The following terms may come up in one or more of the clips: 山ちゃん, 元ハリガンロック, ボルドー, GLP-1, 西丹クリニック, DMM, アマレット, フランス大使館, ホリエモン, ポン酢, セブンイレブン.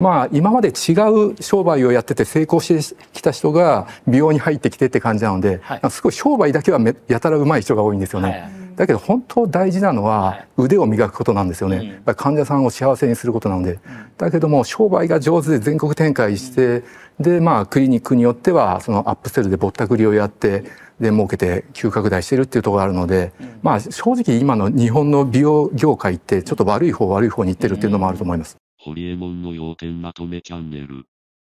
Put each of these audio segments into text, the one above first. まあ今まで違う商売をやってて成功してきた人が美容に入ってきてって感じなので、はい、すごい商売だけはやたらうまい人が多いんですよね。はい、だけど本当大事なのは腕を磨くことなんですよね。はい、患者さんを幸せにすることなので、うん、だけども商売が上手で全国展開して、うん、でまあクリニックによってはそのアップセルでぼったくりをやってで儲けて急拡大してるっていうところがあるので、うん、まあ正直今の日本の美容業界ってちょっと悪い方にいってるっていうのもあると思います。ホリエモンの要点まとめチャンネル。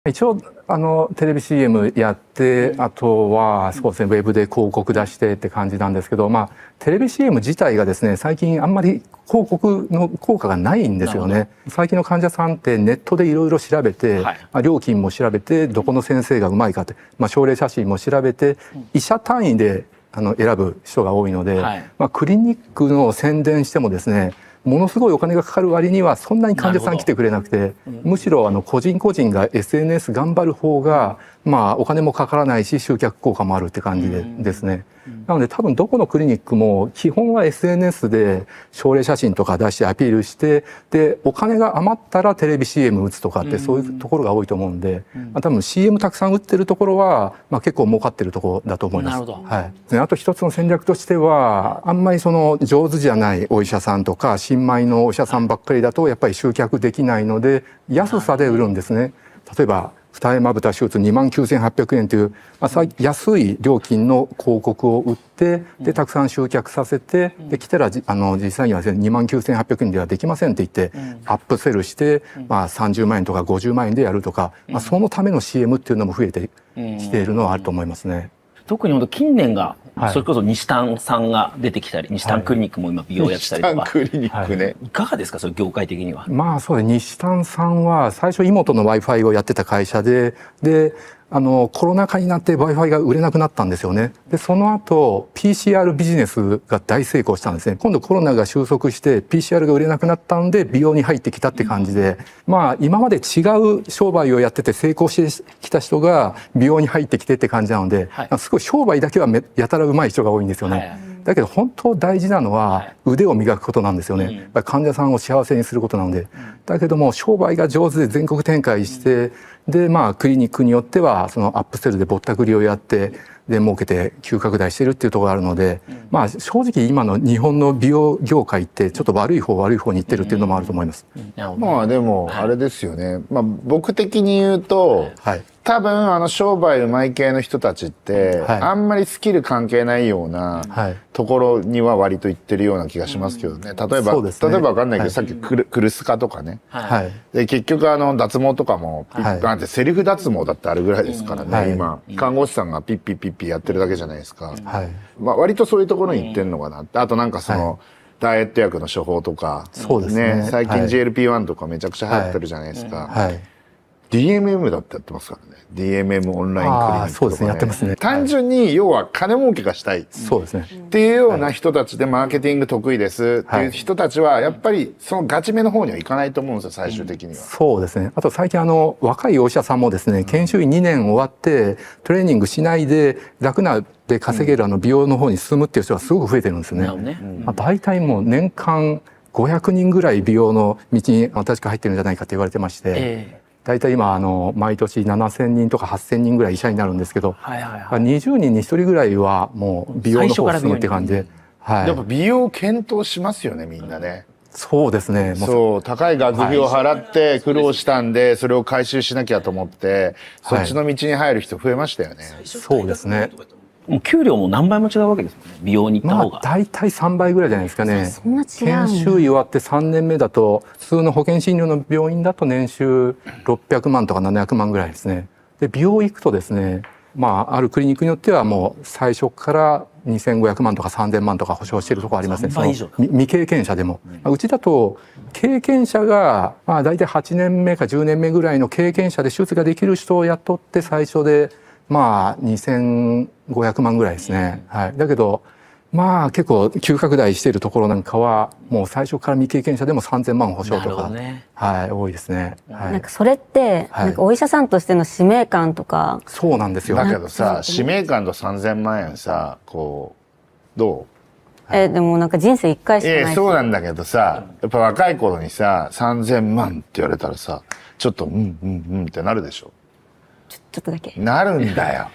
一応テレビ CM やって、あとはそうですね、ウェブで広告出してって感じなんですけど、まあテレビ CM 自体がですね、最近あんまり広告の効果がないんですよね。最近の患者さんってネットでいろいろ調べて、はい、料金も調べて、どこの先生がうまいかって、まあ症例写真も調べて、医者単位で選ぶ人が多いので、はい、まあクリニックの宣伝してもですね、ものすごいお金がかかる割にはそんなに患者さん来てくれなくて、むしろ個人が SNS 頑張る方がまあお金もかからないし集客効果もあるって感じでですね。なので多分どこのクリニックも基本は SNS で症例写真とか出してアピールして、でお金が余ったらテレビ CM 打つとかってそういうところが多いと思うんで、多分 CM たくさん打ってるところはまあ結構儲かってるところだと思います。はい、あと一つの戦略としてはあんまりその上手じゃないお医者さんとか新米のお医者さんばっかりだとやっぱり集客できないので安さで売るんですね。例えば二重まぶた手術29,800円という、まあ、安い料金の広告を売って、でたくさん集客させて、で来たら実際には29,800円ではできませんって言ってアップセルして、まあ、30万円とか50万円でやるとか、まあ、そのための CM っていうのも増えてきているのはあると思いますね。特に近年がそれこそ西丹さんが出てきたり、西丹クリニックも今美容やってたりとか、西丹クリニックね、いかがですか、それ業界的には。まあそうです。西丹さんは最初妹の Wi-Fi をやってた会社で、コロナ禍になって Wi-Fi が売れなくなったんですよね。で、その後 PCR ビジネスが大成功したんですね。今度コロナが収束して PCR が売れなくなったんで美容に入ってきたって感じで、まあ今まで違う商売をやってて成功してきた人が美容に入ってきてって感じなので、はい、すごい商売だけはやたらうまい人が多いんですよね。はい、だけど本当大事なのは腕を磨くことなんですよね。うん、患者さんを幸せにすることなので、うん、だけども商売が上手で全国展開して、うん、でまあクリニックによってはそのアップセルでぼったくりをやって、うん、で儲けて急拡大してるっていうところがあるので、うん、まあ正直今の日本の美容業界ってちょっと悪い方にいってるっていうのもあると思います。まあでもあれですよね。まあ僕的に言うと、はい、多分商売うまい系の人たちって、はい、あんまりスキル関係ないようなところには割と行ってるような気がしますけどね。例えばわかんないけど、はい、さっきクルスカとかね。はい、で結局脱毛とかも、はい、セルフ脱毛だってあるぐらいですからね。はい、今看護師さんがピッピやってるだけじゃないですか。はい、まあ割とそういうところに行ってんのかなって。あとなんかその、はい、ダイエット薬の処方とか、そうですね。最近 GLP-1 とかめちゃくちゃ流行ってるじゃないですか。はい。はい、DMM だってやってますからね。DMM オンラインクリニックとかね。そうですね、やってますね。単純に要は金儲けがしたい。そうですね。っていうような人たちでマーケティング得意ですっていう人たちはやっぱりそのガチめの方にはいかないと思うんですよ、最終的には。そうですね。あと最近若いお医者さんもですね、研修医2年終わってトレーニングしないで楽なで稼げる美容の方に進むっていう人がすごく増えてるんですよね。なるほどね。まあ大体もう年間500人ぐらい美容の道に新しく入ってるんじゃないかって言われてまして。大体今毎年7000人とか8000人ぐらい医者になるんですけど、20人に1人ぐらいはもう美容の方を進むって感じで、やっぱ美容検討しますよね、みんなね。そうですね。そう、高い学費を払って苦労したんで、それを回収しなきゃと思って、そっちの道に入る人増えましたよね。そうですね。もう給料も何倍も違うわけですもんね、美容に行った方が。まあ大体3倍ぐらいじゃないですかね。そんな違う。研修医終わって3年目だと、普通の保険診療の病院だと年収600万とか700万ぐらいですね。で、美容行くとですね、まああるクリニックによってはもう最初から2500万とか3000万とか保証しているところありますね。その未経験者でも。うちだと経験者がまあ大体8年目か10年目ぐらいの経験者で手術ができる人を雇って最初でまあ2500万ぐらいですね。はい。だけど、まあ結構急拡大しているところなんかは、もう最初から未経験者でも3000万保証とか、ね、はい、多いですね。はい、なんかそれって、はい、なんかお医者さんとしての使命感とか。そうなんですよ。だけどさ、使命感と3000万円さ、こう、どうでもなんか人生一回しかないし。そうなんだけどさ、やっぱ若い頃にさ、3000万って言われたらさ、ちょっとうんうんうんってなるでしょ。ちょっとだけ。なるんだよ。